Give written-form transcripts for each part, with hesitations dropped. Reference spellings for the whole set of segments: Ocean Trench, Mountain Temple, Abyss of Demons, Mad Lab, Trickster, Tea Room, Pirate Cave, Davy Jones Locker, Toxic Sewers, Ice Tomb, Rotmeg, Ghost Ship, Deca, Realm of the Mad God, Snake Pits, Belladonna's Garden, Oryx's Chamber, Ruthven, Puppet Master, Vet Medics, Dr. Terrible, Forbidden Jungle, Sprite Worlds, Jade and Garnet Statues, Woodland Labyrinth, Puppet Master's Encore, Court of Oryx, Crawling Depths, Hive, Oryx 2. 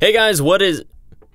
Hey guys, what is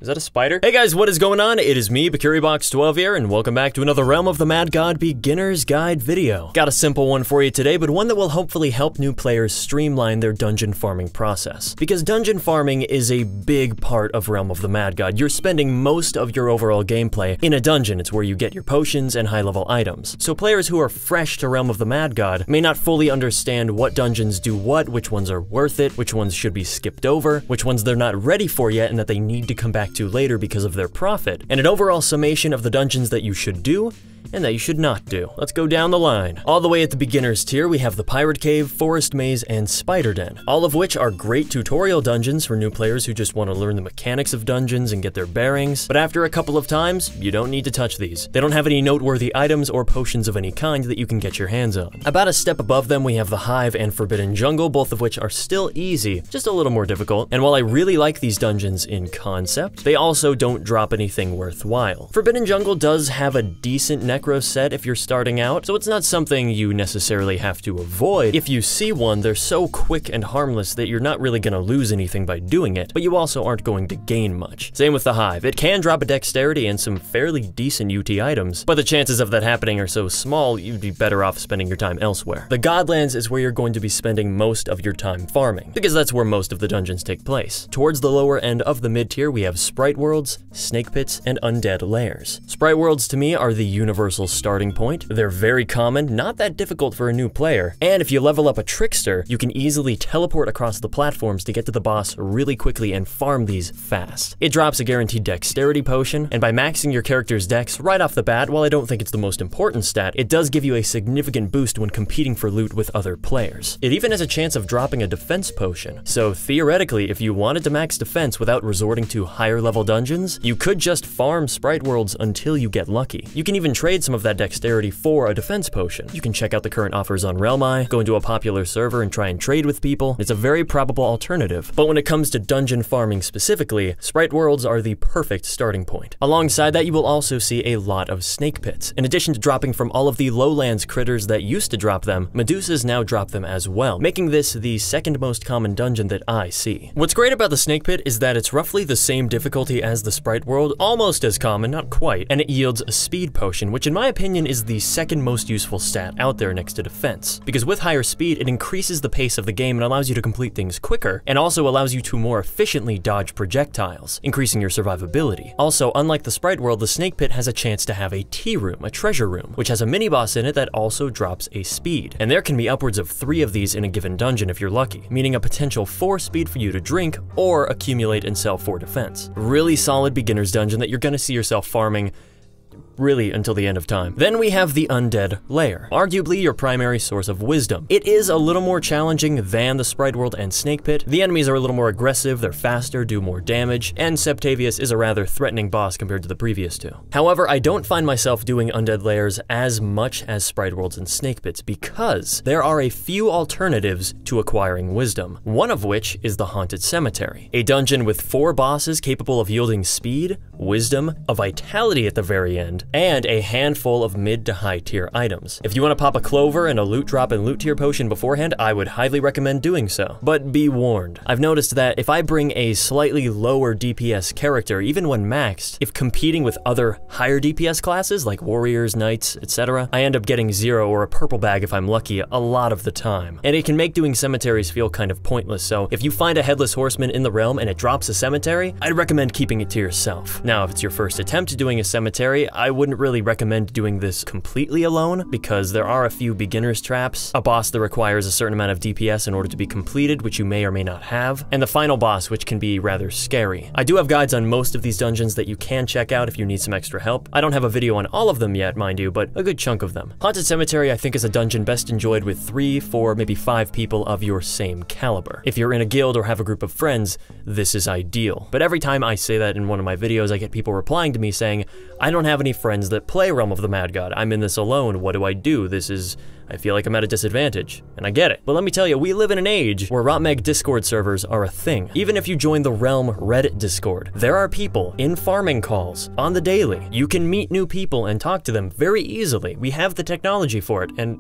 that a spider? Hey guys, what is going on? It is me, bickuribox12 here, and welcome back to another Realm of the Mad God Beginner's Guide video. Got a simple one for you today, but one that will hopefully help new players streamline their dungeon farming process. Because dungeon farming is a big part of Realm of the Mad God. You're spending most of your overall gameplay in a dungeon. It's where you get your potions and high-level items. So players who are fresh to Realm of the Mad God may not fully understand what dungeons do what, which ones are worth it, which ones should be skipped over, which ones they're not ready for yet and that they need to come back to later because of their profit, and an overall summation of the dungeons that you should do and that you should not do. Let's go down the line. All the way at the beginner's tier, we have the Pirate Cave, Forest Maze, and Spider Den, all of which are great tutorial dungeons for new players who just want to learn the mechanics of dungeons and get their bearings, but after a couple of times, you don't need to touch these. They don't have any noteworthy items or potions of any kind that you can get your hands on. About a step above them, we have the Hive and Forbidden Jungle, both of which are still easy, just a little more difficult, and while I really like these dungeons in concept, they also don't drop anything worthwhile. Forbidden Jungle does have a decent necro set if you're starting out, so it's not something you necessarily have to avoid. If you see one, they're so quick and harmless that you're not really gonna lose anything by doing it, but you also aren't going to gain much. Same with the Hive. It can drop a dexterity and some fairly decent UT items, but the chances of that happening are so small, you'd be better off spending your time elsewhere. The Godlands is where you're going to be spending most of your time farming, because that's where most of the dungeons take place. Towards the lower end of the mid-tier, we have Sprite Worlds, Snake Pits, and Undead Lairs. Sprite Worlds, to me, are the universal starting point. They're very common, not that difficult for a new player, and if you level up a Trickster, you can easily teleport across the platforms to get to the boss really quickly and farm these fast. It drops a guaranteed dexterity potion, and by maxing your character's dex right off the bat, while I don't think it's the most important stat, it does give you a significant boost when competing for loot with other players. It even has a chance of dropping a defense potion, so theoretically, if you wanted to max defense without resorting to higher level dungeons, you could just farm Sprite Worlds until you get lucky. You can even trade some of that dexterity for a defense potion. You can check out the current offers on Realmeye, go into a popular server and try and trade with people. It's a very probable alternative, but when it comes to dungeon farming specifically, Sprite Worlds are the perfect starting point. Alongside that, you will also see a lot of Snake Pits. In addition to dropping from all of the lowlands critters that used to drop them, Medusas now drop them as well, making this the second most common dungeon that I see. What's great about the Snake Pit is that it's roughly the same difficulty as the Sprite World, almost as common, not quite, and it yields a speed potion, which in my opinion is the second most useful stat out there next to defense, because with higher speed it increases the pace of the game and allows you to complete things quicker, and also allows you to more efficiently dodge projectiles, increasing your survivability. Also, unlike the Sprite World, the Snake Pit has a chance to have a tea room, a treasure room, which has a mini-boss in it that also drops a speed, and there can be upwards of 3 of these in a given dungeon if you're lucky, meaning a potential 4 speed for you to drink or accumulate and sell for defense. Really solid beginner's dungeon that you're gonna see yourself farming really until the end of time. Then we have the Undead Lair, arguably your primary source of wisdom. It is a little more challenging than the Sprite World and Snake Pit. The enemies are a little more aggressive, they're faster, do more damage, and Septavius is a rather threatening boss compared to the previous two. However, I don't find myself doing Undead Lairs as much as Sprite Worlds and Snake Pits because there are a few alternatives to acquiring wisdom, one of which is the Haunted Cemetery, a dungeon with 4 bosses capable of yielding speed, wisdom, a vitality at the very end, and a handful of mid to high tier items. If you want to pop a clover and a loot drop and loot tier potion beforehand, I would highly recommend doing so. But be warned, I've noticed that if I bring a slightly lower DPS character, even when maxed, if competing with other higher DPS classes like warriors, knights, etc., I end up getting 0 or a purple bag if I'm lucky a lot of the time. And it can make doing cemeteries feel kind of pointless, so if you find a headless horseman in the realm and it drops a cemetery, I'd recommend keeping it to yourself. Now, if it's your first attempt at doing a cemetery, I wouldn't really recommend doing this completely alone because there are a few beginner's traps, a boss that requires a certain amount of DPS in order to be completed, which you may or may not have, and the final boss, which can be rather scary. I do have guides on most of these dungeons that you can check out if you need some extra help. I don't have a video on all of them yet, mind you, but a good chunk of them. Haunted Cemetery, I think, is a dungeon best enjoyed with 3, 4, maybe 5 people of your same caliber. If you're in a guild or have a group of friends, this is ideal. But every time I say that in one of my videos, I get people replying to me saying, I don't have any friends that play Realm of the Mad God. I'm in this alone. What do I do? This is I feel like I'm at a disadvantage, and I get it. But let me tell you, we live in an age where Rotmeg Discord servers are a thing. Even if you join the Realm Reddit Discord, there are people in farming calls on the daily. You can meet new people and talk to them very easily. We have the technology for it, and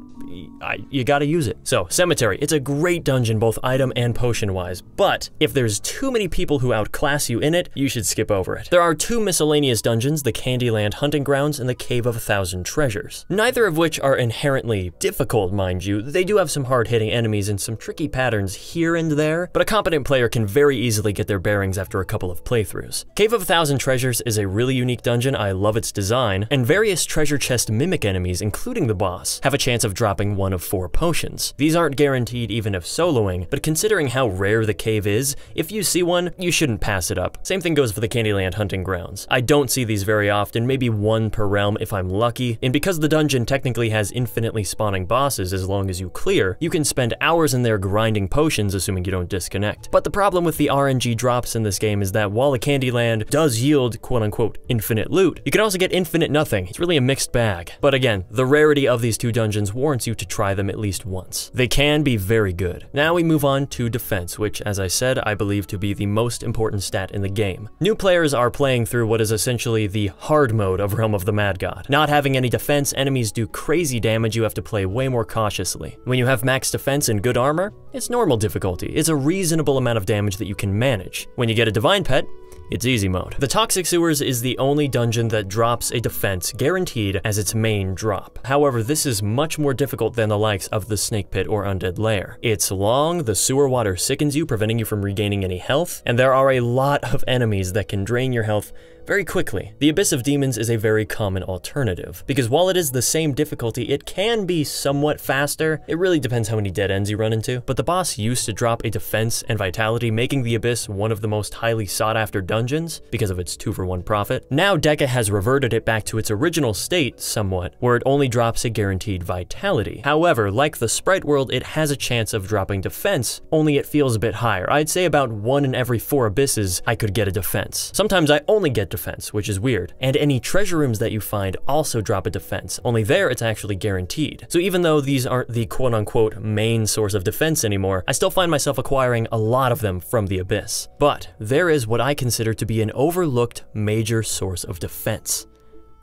you gotta use it. So, Cemetery, it's a great dungeon both item and potion-wise, but if there's too many people who outclass you in it, you should skip over it. There are two miscellaneous dungeons, the Candyland Hunting Grounds and the Cave of a Thousand Treasures, neither of which are inherently difficult, mind you. They do have some hard-hitting enemies and some tricky patterns here and there, but a competent player can very easily get their bearings after a couple of playthroughs. Cave of a Thousand Treasures is a really unique dungeon, I love its design, and various treasure chest mimic enemies, including the boss, have a chance of dropping one of four potions. These aren't guaranteed even if soloing, but considering how rare the cave is, if you see one, you shouldn't pass it up. Same thing goes for the Candyland Hunting Grounds. I don't see these very often, maybe one per realm if I'm lucky, and because the dungeon technically has infinitely spawning bosses as long as you clear, you can spend hours in there grinding potions assuming you don't disconnect. But the problem with the RNG drops in this game is that while the Candyland does yield quote-unquote infinite loot, you can also get infinite nothing. It's really a mixed bag. But again, the rarity of these two dungeons warrants you to try them at least once. They can be very good. Now we move on to defense, which as I said, I believe to be the most important stat in the game. New players are playing through what is essentially the hard mode of Realm of the Mad God. Not having any defense, enemies do crazy damage, you have to play way more cautiously. When you have max defense and good armor, it's normal difficulty. It's a reasonable amount of damage that you can manage. When you get a divine pet, it's easy mode. The Toxic Sewers is the only dungeon that drops a defense guaranteed as its main drop. However, this is much more difficult than the likes of the Snake Pit or Undead Lair. It's long, the sewer water sickens you, preventing you from regaining any health, and there are a lot of enemies that can drain your health very quickly. The Abyss of Demons is a very common alternative, because while it is the same difficulty, it can be somewhat faster. It really depends how many dead ends you run into, but the boss used to drop a defense and vitality, making the Abyss one of the most highly sought after dungeons because of its 2-for-1 profit. Now Deca has reverted it back to its original state somewhat, where it only drops a guaranteed vitality. However, like the Sprite World, it has a chance of dropping defense, only it feels a bit higher. I'd say about 1 in every 4 abysses I could get a defense. Sometimes I only get defense, which is weird, and any treasure rooms that you find also drop a defense, only there it's actually guaranteed. So even though these aren't the quote-unquote main source of defense anymore, I still find myself acquiring a lot of them from the Abyss. But there is what I consider to be an overlooked major source of defense: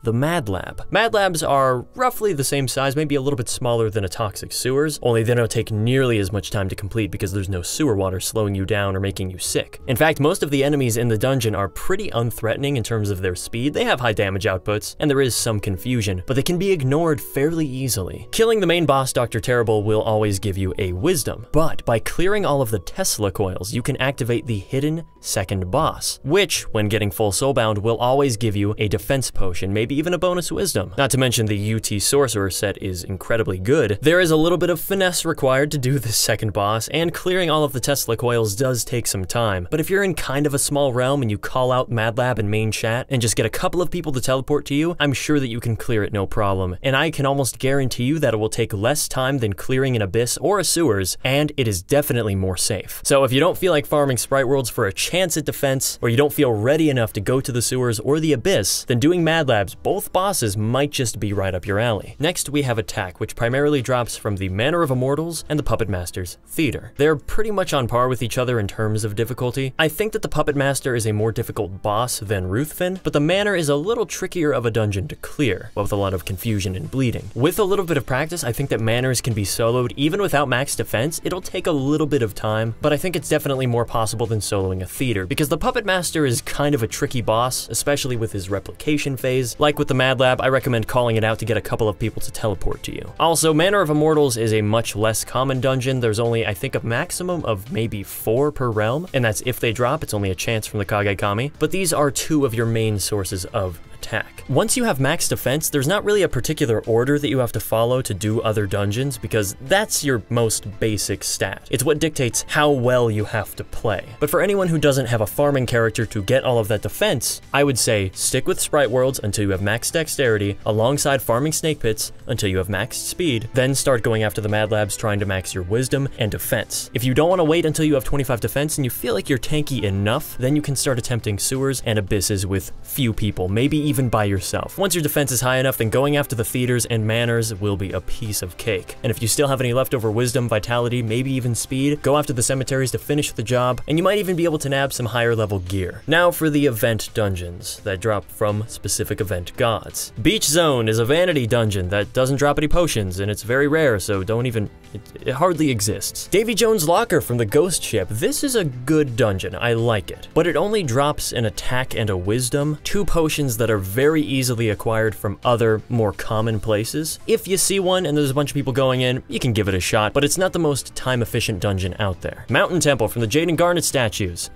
the Mad Lab. Mad Labs are roughly the same size, maybe a little bit smaller than a Toxic Sewers, only they don't take nearly as much time to complete because there's no sewer water slowing you down or making you sick. In fact, most of the enemies in the dungeon are pretty unthreatening in terms of their speed, they have high damage outputs, and there is some confusion, but they can be ignored fairly easily. Killing the main boss, Dr. Terrible, will always give you a wisdom, but by clearing all of the Tesla Coils, you can activate the hidden second boss, which, when getting full soulbound, will always give you a defense potion, maybe even a bonus wisdom. Not to mention the UT Sorcerer set is incredibly good. There is a little bit of finesse required to do this second boss, and clearing all of the Tesla Coils does take some time, but if you're in kind of a small realm and you call out Mad Lab and main chat and just get a couple of people to teleport to you, I'm sure that you can clear it no problem, and I can almost guarantee you that it will take less time than clearing an Abyss or a Sewers, and it is definitely more safe. So if you don't feel like farming Sprite Worlds for a chance at defense, or you don't feel ready enough to go to the Sewers or the Abyss, then doing Mad Labs both bosses might just be right up your alley. Next we have Attack, which primarily drops from the Manor of Immortals and the Puppet Master's Theater. They're pretty much on par with each other in terms of difficulty. I think that the Puppet Master is a more difficult boss than Ruthven, but the Manor is a little trickier of a dungeon to clear, but with a lot of confusion and bleeding. With a little bit of practice, I think that Manors can be soloed even without max defense. It'll take a little bit of time, but I think it's definitely more possible than soloing a Theater, because the Puppet Master is kind of a tricky boss, especially with his replication phase. Like with the Mad Lab, I recommend calling it out to get a couple of people to teleport to you. Also, Manor of Immortals is a much less common dungeon. There's only, I think, a maximum of maybe 4 per realm, and that's if they drop. It's only a chance from the Kagekami. But these are two of your main sources of attack. Once you have max defense, there's not really a particular order that you have to follow to do other dungeons, because that's your most basic stat. It's what dictates how well you have to play. But for anyone who doesn't have a farming character to get all of that defense, I would say stick with Sprite Worlds until you have max dexterity, alongside farming Snake Pits until you have maxed speed, then start going after the Mad Labs, trying to max your wisdom and defense. If you don't want to wait until you have 25 defense and you feel like you're tanky enough, then you can start attempting Sewers and Abysses with few people, maybe even even by yourself. Once your defense is high enough, then going after the theaters and manors will be a piece of cake. And if you still have any leftover wisdom, vitality, maybe even speed, go after the cemeteries to finish the job, and you might even be able to nab some higher level gear. Now for the event dungeons that drop from specific event gods. Beach Zone is a vanity dungeon that doesn't drop any potions, and it's very rare, so don't even, it hardly exists. Davy Jones' Locker from the Ghost Ship, this is a good dungeon, I like it, but it only drops an attack and a wisdom, two potions that are very easily acquired from other, more common places. If you see one and there's a bunch of people going in, you can give it a shot, but it's not the most time-efficient dungeon out there. Mountain Temple from the Jade and Garnet statues.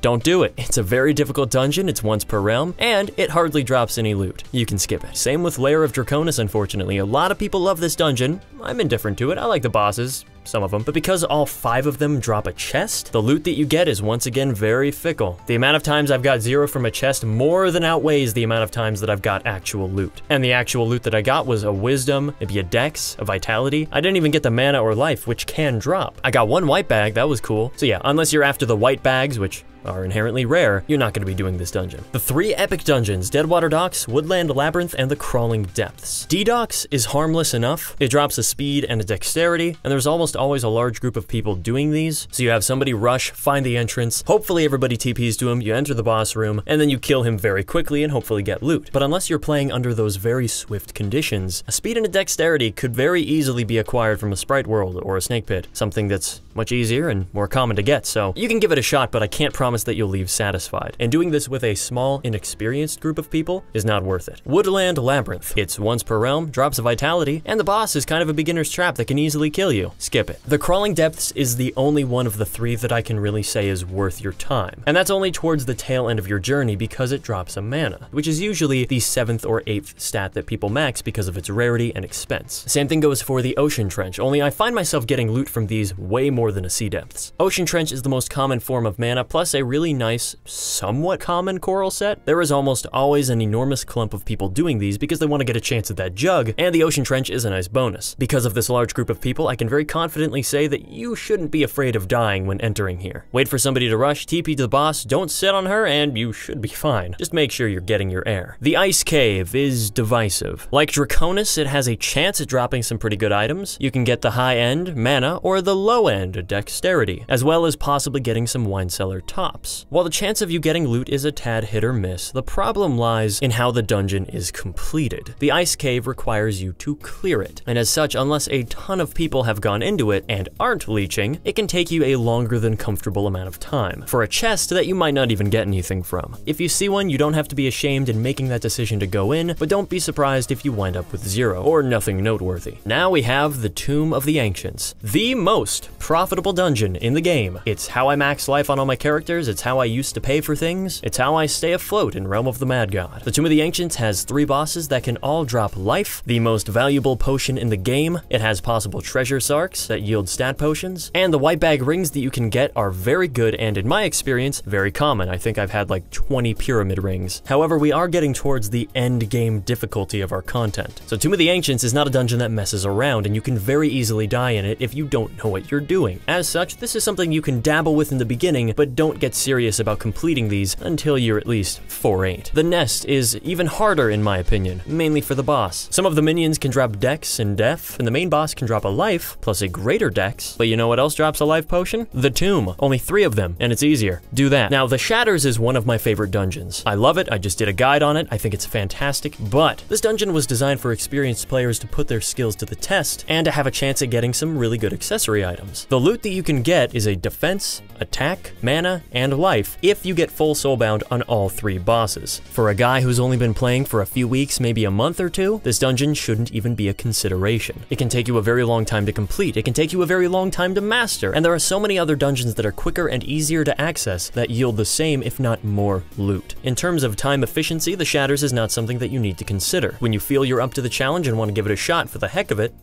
Don't do it. It's a very difficult dungeon, it's once per realm, and it hardly drops any loot. You can skip it. Same with Lair of Draconis, unfortunately. A lot of people love this dungeon. I'm indifferent to it. I like the bosses, some of them, but because all 5 of them drop a chest, the loot that you get is once again very fickle. The amount of times I've got 0 from a chest more than outweighs the amount of times that I've got actual loot. And the actual loot that I got was a wisdom, maybe a dex, a vitality. I didn't even get the mana or life, which can drop. I got 1 white bag, that was cool. So yeah, unless you're after the white bags, which are inherently rare, you're not going to be doing this dungeon. The 3 epic dungeons, Deadwater Docks, Woodland Labyrinth, and the Crawling Depths. D-Docks is harmless enough. It drops a speed and a dexterity, and there's almost always a large group of people doing these, so you have somebody rush, find the entrance, hopefully everybody TPs to him, you enter the boss room, and then you kill him very quickly and hopefully get loot. But unless you're playing under those very swift conditions, a speed and a dexterity could very easily be acquired from a Sprite World or a Snake Pit, something that's much easier and more common to get, so you can give it a shot, but I can't promise that you'll leave satisfied. And doing this with a small, inexperienced group of people is not worth it. Woodland Labyrinth. It's once per realm, drops a vitality, and the boss is kind of a beginner's trap that can easily kill you. Skip it. The Crawling Depths is the only one of the 3 that I can really say is worth your time. And that's only towards the tail end of your journey because it drops a mana, which is usually the 7th or 8th stat that people max because of its rarity and expense. Same thing goes for the Ocean Trench, only I find myself getting loot from these way more than a Sea Depths. Ocean Trench is the most common form of mana, plus a really nice, somewhat common coral set. There is almost always an enormous clump of people doing these because they want to get a chance at that jug, and the Ocean Trench is a nice bonus. Because of this large group of people, I can very confidently say that you shouldn't be afraid of dying when entering here. Wait for somebody to rush, TP to the boss, don't sit on her, and you should be fine. Just make sure you're getting your air. The Ice Cave is divisive. Like Draconis, it has a chance at dropping some pretty good items. You can get the high end, mana, or the low end, dexterity, as well as possibly getting some Wine Cellar tops. While the chance of you getting loot is a tad hit or miss, the problem lies in how the dungeon is completed. The Ice Cave requires you to clear it, and as such, unless a ton of people have gone into it and aren't leeching, it can take you a longer than comfortable amount of time for a chest that you might not even get anything from. If you see one, you don't have to be ashamed in making that decision to go in, but don't be surprised if you wind up with 0 or nothing noteworthy. Now we have the Tomb of the Ancients, the most profitable dungeon in the game. It's how I max life on all my characters, it's how I used to pay for things, it's how I stay afloat in Realm of the Mad God. The Tomb of the Ancients has 3 bosses that can all drop life, the most valuable potion in the game, it has possible treasure sarks that yield stat potions, and the white bag rings that you can get are very good and, in my experience, very common. I think I've had like 20 pyramid rings. However, we are getting towards the end game difficulty of our content. So Tomb of the Ancients is not a dungeon that messes around, and you can very easily die in it if you don't know what you're doing. As such, this is something you can dabble with in the beginning, but don't get serious about completing these until you're at least 4-8. The Nest is even harder in my opinion, mainly for the boss. Some of the minions can drop dex and death, and the main boss can drop a life, plus a greater dex. But you know what else drops a life potion? The Tomb. Only 3 of them, and it's easier. Do that. Now, the Shatters is one of my favorite dungeons. I love it, I just did a guide on it, I think it's fantastic, but this dungeon was designed for experienced players to put their skills to the test, and to have a chance at getting some really good accessory items. The loot that you can get is a defense, attack, mana, and life if you get full soulbound on all 3 bosses. For a guy who's only been playing for a few weeks, maybe a month or 2, this dungeon shouldn't even be a consideration. It can take you a very long time to complete, it can take you a very long time to master, and there are so many other dungeons that are quicker and easier to access that yield the same, if not more, loot. In terms of time efficiency, the Shatters is not something that you need to consider. When you feel you're up to the challenge and want to give it a shot for the heck of it,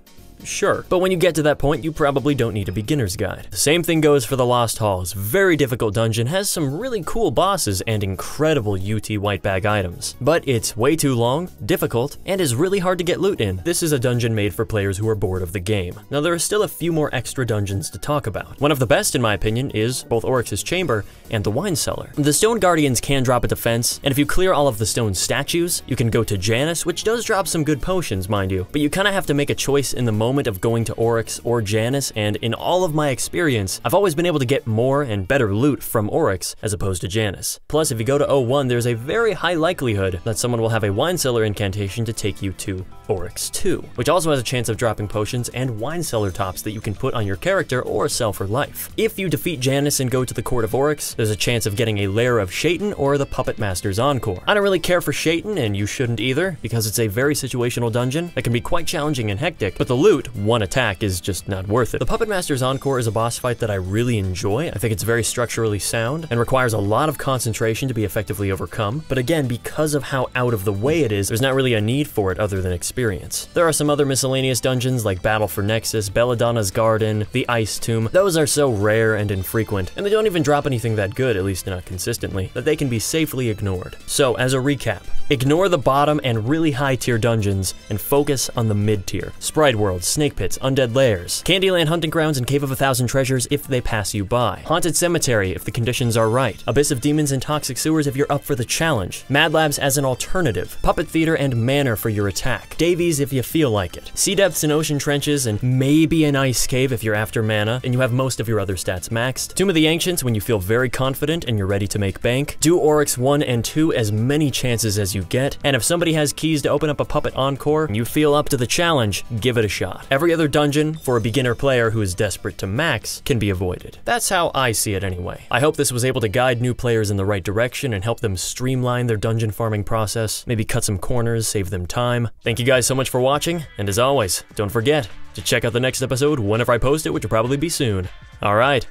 Sure, but when you get to that point, you probably don't need a beginner's guide. The same thing goes for the Lost Halls. Very difficult dungeon, has some really cool bosses and incredible UT white bag items. But it's way too long, difficult, and is really hard to get loot in. This is a dungeon made for players who are bored of the game. Now there are still a few more extra dungeons to talk about. One of the best, in my opinion, is both Oryx's Chamber and the Wine Cellar. The Stone Guardians can drop a defense, and if you clear all of the stone statues, you can go to Janus, which does drop some good potions, mind you, but you kind of have to make a choice in the moment of going to Oryx or Janus, and in all of my experience, I've always been able to get more and better loot from Oryx as opposed to Janus. Plus, if you go to O1, there's a very high likelihood that someone will have a Wine Cellar incantation to take you to Oryx 2, which also has a chance of dropping potions and Wine Cellar tops that you can put on your character or sell for life. If you defeat Janus and go to the Court of Oryx, there's a chance of getting a Lair of Shaitan or the Puppet Master's Encore. I don't really care for Shaitan, and you shouldn't either, because it's a very situational dungeon that can be quite challenging and hectic, but the loot, one attack, is just not worth it. The Puppet Master's Encore is a boss fight that I really enjoy. I think it's very structurally sound and requires a lot of concentration to be effectively overcome, but again, because of how out of the way it is, there's not really a need for it other than experience. There are some other miscellaneous dungeons like Battle for Nexus, Belladonna's Garden, the Ice Tomb. Those are so rare and infrequent, and they don't even drop anything that good, at least not consistently, that they can be safely ignored. So, as a recap, ignore the bottom and really high-tier dungeons and focus on the mid-tier. Sprite Worlds, Snake Pits, Undead Lairs, Candyland Hunting Grounds and Cave of a Thousand Treasures if they pass you by, Haunted Cemetery if the conditions are right, Abyss of Demons and Toxic Sewers if you're up for the challenge, Mad Labs as an alternative, Puppet Theater and Manor for your attack, Davies if you feel like it, Sea Depths and Ocean Trenches, and maybe an Ice Cave if you're after mana and you have most of your other stats maxed, Tomb of the Ancients when you feel very confident and you're ready to make bank, do Oryx 1 and 2 as many chances as you get, and if somebody has keys to open up a Puppet Encore and you feel up to the challenge, give it a shot. Every other dungeon, for a beginner player who is desperate to max, can be avoided. That's how I see it anyway. I hope this was able to guide new players in the right direction and help them streamline their dungeon farming process, maybe cut some corners, save them time. Thank you guys so much for watching, and as always, don't forget to check out the next episode whenever I post it, which will probably be soon. Alright,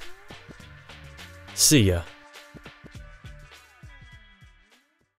see ya.